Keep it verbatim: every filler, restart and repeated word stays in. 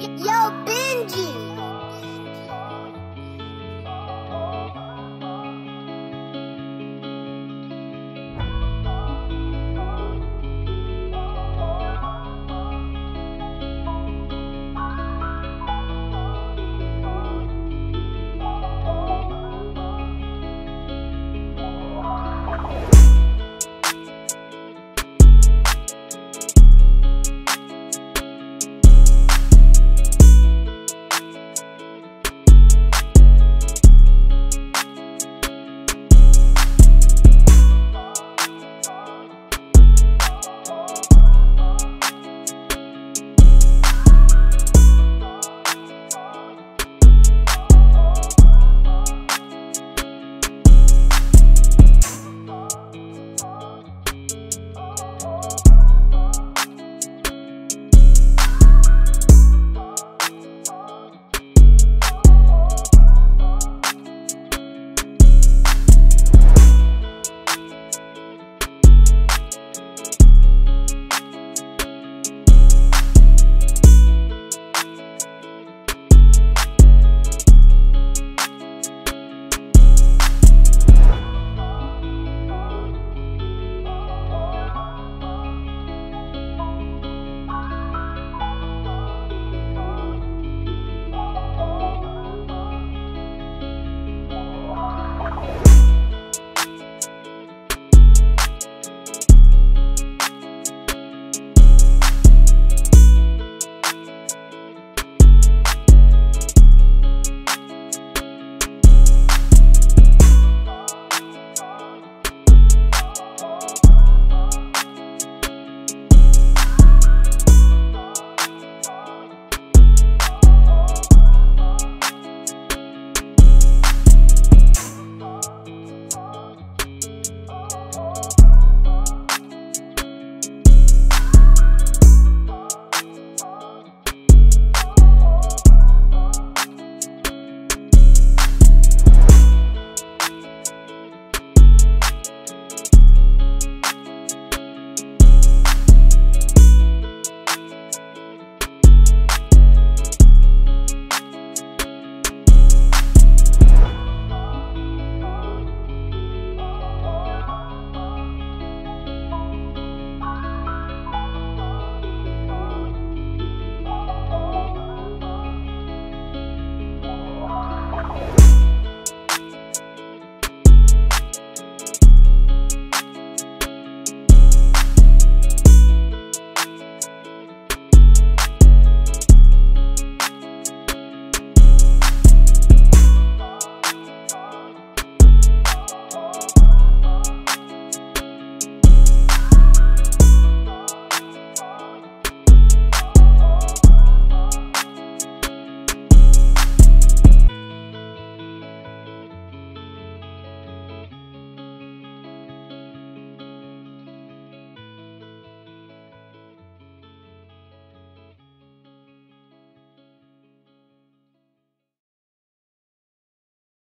Yo.